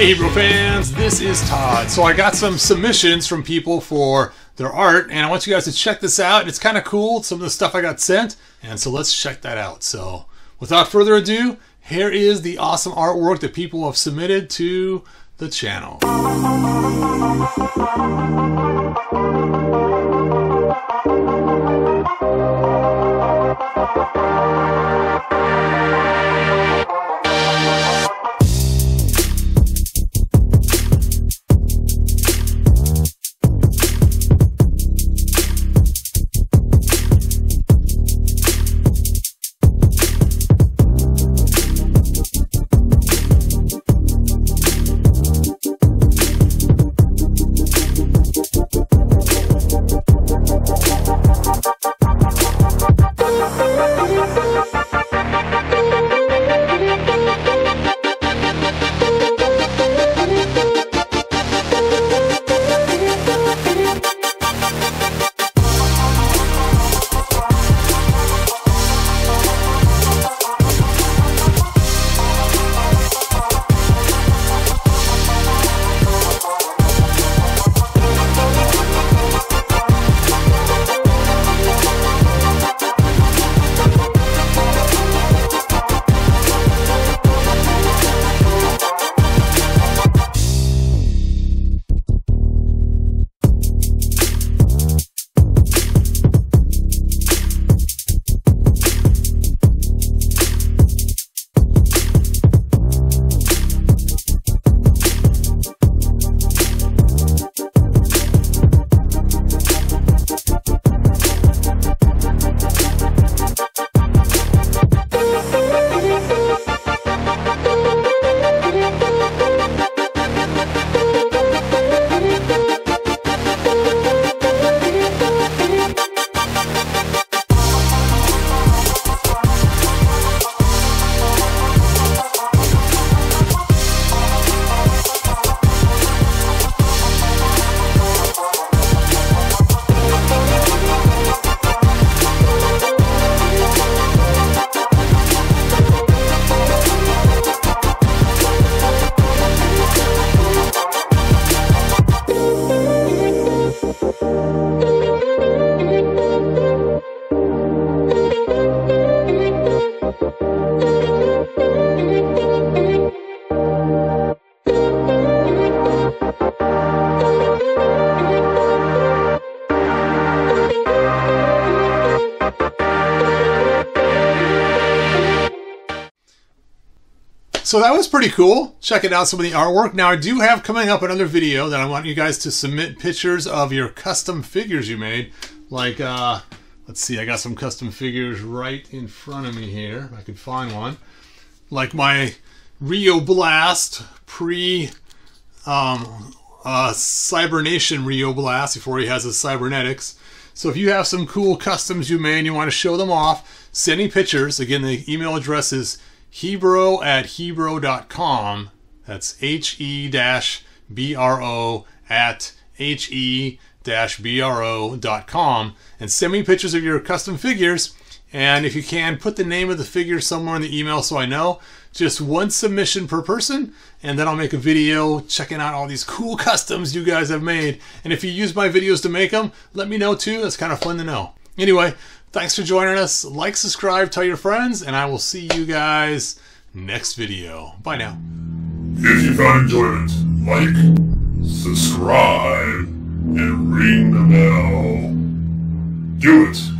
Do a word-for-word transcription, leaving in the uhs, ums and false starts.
Hey Hebrew fans, this is Todd. So I got some submissions from people for their art, and I want you guys to check this out. It's kind of cool, some of the stuff I got sent, and so let's check that out. So without further ado, here is the awesome artwork that people have submitted to the channel. So that was pretty cool, checking out some of the artwork. Now I do have coming up another video that I want you guys to submit pictures of your custom figures you made. Like, uh, let's see, I got some custom figures right in front of me here, if I can find one. Like my Rio Blast, pre um, uh, Cybernation Rio Blast, before he has his cybernetics. So if you have some cool customs you made and you want to show them off, send me pictures. Again, the email address is Hebro at Hebro dot com. That's H E B R O at H E B R O dot com. And send me pictures of your custom figures. And if you can, put the name of the figure somewhere in the email so I know. Just one submission per person. And then I'll make a video checking out all these cool customs you guys have made. And if you use my videos to make them, let me know too. That's kind of fun to know. Anyway, thanks for joining us. Like, subscribe, tell your friends, and I will see you guys next video. Bye now. If you found enjoyment, like, subscribe, and ring the bell. Do it.